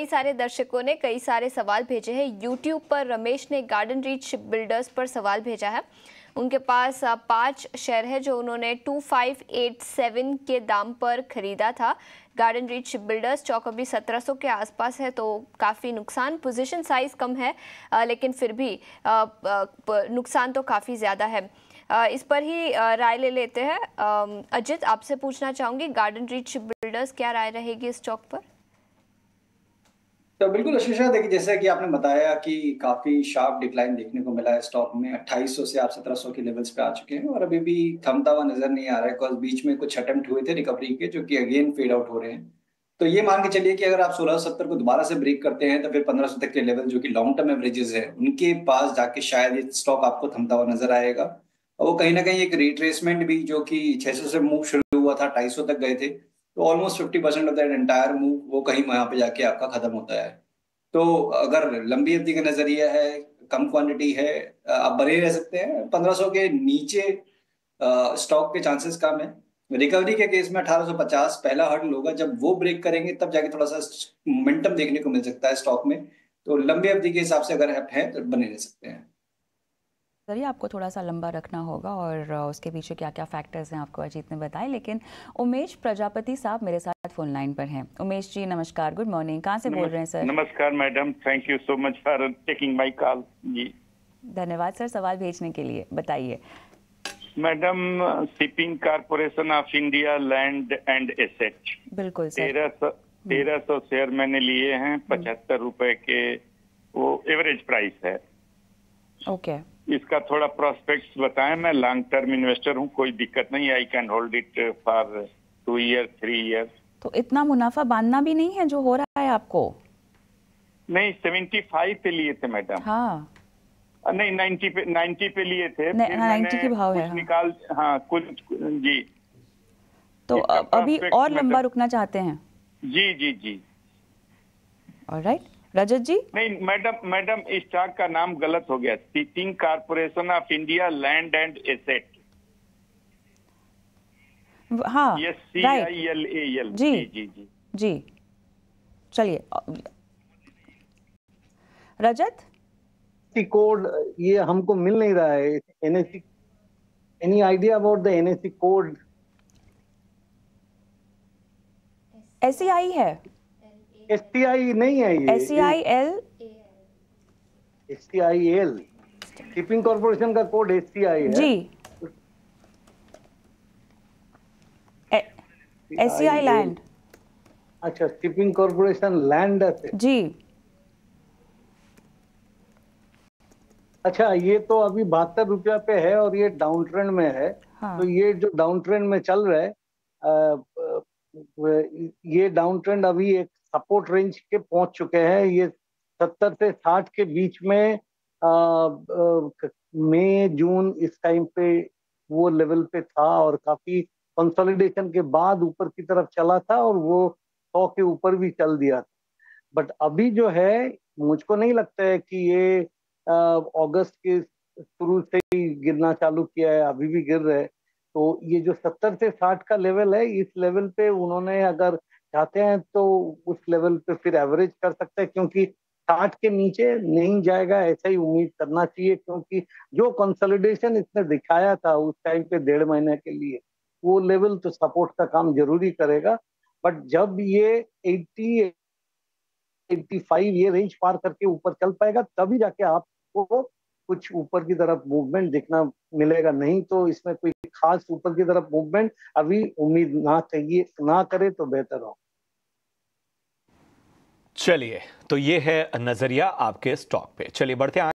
कई सारे दर्शकों ने कई सारे सवाल भेजे हैं यूट्यूब पर। रमेश ने गार्डन रीच शिप बिल्डर्स पर सवाल भेजा है। उनके पास 5 शेयर है जो उन्होंने 2587 के दाम पर खरीदा था। गार्डन रीच शिप बिल्डर्स चौक अभी 1700 के आसपास है, तो काफ़ी नुकसान, पोजीशन साइज कम है लेकिन फिर भी नुकसान तो काफ़ी ज़्यादा है। इस पर ही राय ले लेते हैं। अजित, आपसे पूछना चाहूँगी, गार्डन रीच शिप बिल्डर्स क्या राय रहेगी इस चौक पर? तो बिल्कुल अशीषा, देखिए जैसा कि आपने बताया कि काफ़ी शार्प डिक्लाइन देखने को मिला है स्टॉक में। 2800 से आप 1700 के लेवल्स पे आ चुके हैं और अभी भी थमता हुआ नजर नहीं आ रहा है। बिकॉज बीच में कुछ अटेम्प्ट हुए थे रिकवरी के जो कि अगेन फेड आउट हो रहे हैं। तो ये मान के चलिए कि अगर आप 1670 को दोबारा से ब्रेक करते हैं तो फिर 1500 तक के लेवल जो कि लॉन्ग टर्म एवरेजेस है उनके पास जाके शायद ये स्टॉक आपको थमता हुआ नजर आएगा। और वो कहीं ना कहीं एक रिट्रेसमेंट भी जो कि 600 से मूव शुरू हुआ था, 250 तक गए थे, तो almost 50% off that entire move वो कहीं वहाँ पे जाके आपका खत्म होता है। तो अगर लंबी अवधि का नजरिया है, कम क्वांटिटी है, आप बने रह सकते हैं। 1500 के नीचे स्टॉक के चांसेस कम है। रिकवरी के केस में 1850 पहला हर्डल होगा, जब वो ब्रेक करेंगे तब जाके थोड़ा सा मोमेंटम देखने को मिल सकता है स्टॉक में। तो लंबी अवधि के हिसाब से अगर आप हैं तो बने रह सकते हैं। जरिए आपको थोड़ा सा लंबा रखना होगा और उसके पीछे क्या क्या फैक्टर्स हैं आपको अजीत ने बताए। लेकिन उमेश प्रजापति साहब मेरे साथ फोन लाइन पर हैं। उमेश जी नमस्कार, गुड मॉर्निंग, कहाँ से बोल रहे हैं सर? नमस्कार madam, thank you so much for taking my call. जी धन्यवाद सर सवाल भेजने के लिए। बताइए madam, Shipping Corporation of India Land and Asset, बिल्कुल 1300 शेयर मैंने लिए हैं, 75 रुपए के वो एवरेज प्राइस है। ओके, इसका थोड़ा प्रोस्पेक्ट्स बताएं। मैं लॉन्ग टर्म इन्वेस्टर हूं, कोई दिक्कत नहीं, I can hold it for 2 year 3 year. तो इतना मुनाफा बांधना भी नहीं है जो हो रहा है आपको? नहीं, 75 पे लिए थे मैडम। हाँ नहीं, 90 पे लिए थे। 90 के भाव है निकाल। हाँ कुछ जी। तो अभी और लंबा रुकना चाहते हैं? जी जी जी। ऑलराइट रजत जी। नहीं मैडम, इस स्टॉक का नाम गलत हो गया, Shipping Corporation of India Land and Asset. हाँ CILAL। जी जी जी जी। चलिए रजत, कोड ये हमको मिल नहीं रहा है। NSE, any idea about the NSE code? SEI है, STI नहीं है ये। STIL, शिपिंग कॉर्पोरेशन का कोड STI है जी। SEI लैंड, अच्छा शिपिंग कॉर्पोरेशन लैंड जी। अच्छा ये तो अभी 72 रुपया पे है और ये डाउन ट्रेंड में है। हाँ। तो ये जो डाउन ट्रेंड में चल रहा है, ये डाउन ट्रेंड अभी एक सपोर्ट रेंज के पहुंच चुके हैं। ये 70 से 60 के बीच में मई जून इस टाइम पे वो लेवल पे था और काफी कंसोलिडेशन के बाद ऊपर की तरफ चला था और वो 100 के ऊपर भी चल दिया था। बट अभी जो है मुझको नहीं लगता है कि ये अगस्त के शुरू से ही गिरना चालू किया है, अभी भी गिर रहे। तो ये जो 70 से 60 का लेवल है, इस लेवल पे उन्होंने अगर चाहते हैं तो उस लेवल पे फिर एवरेज कर सकते हैं, क्योंकि 60 के नीचे नहीं जाएगा ऐसा ही उम्मीद करना चाहिए। क्योंकि जो कंसोलिडेशन इसने दिखाया था उस टाइम पे 1.5 महीने के लिए, वो लेवल तो सपोर्ट का काम जरूरी करेगा। बट जब ये 80 85 ये रेंज पार करके ऊपर चल पाएगा तभी जाके आपको कुछ ऊपर की तरफ मूवमेंट देखना मिलेगा, नहीं तो इसमें कोई खास ऊपर की तरफ मूवमेंट अभी उम्मीद ना करे तो बेहतर हो। चलिए, तो ये है नजरिया आपके स्टॉक पे। चलिए बढ़ते हैं।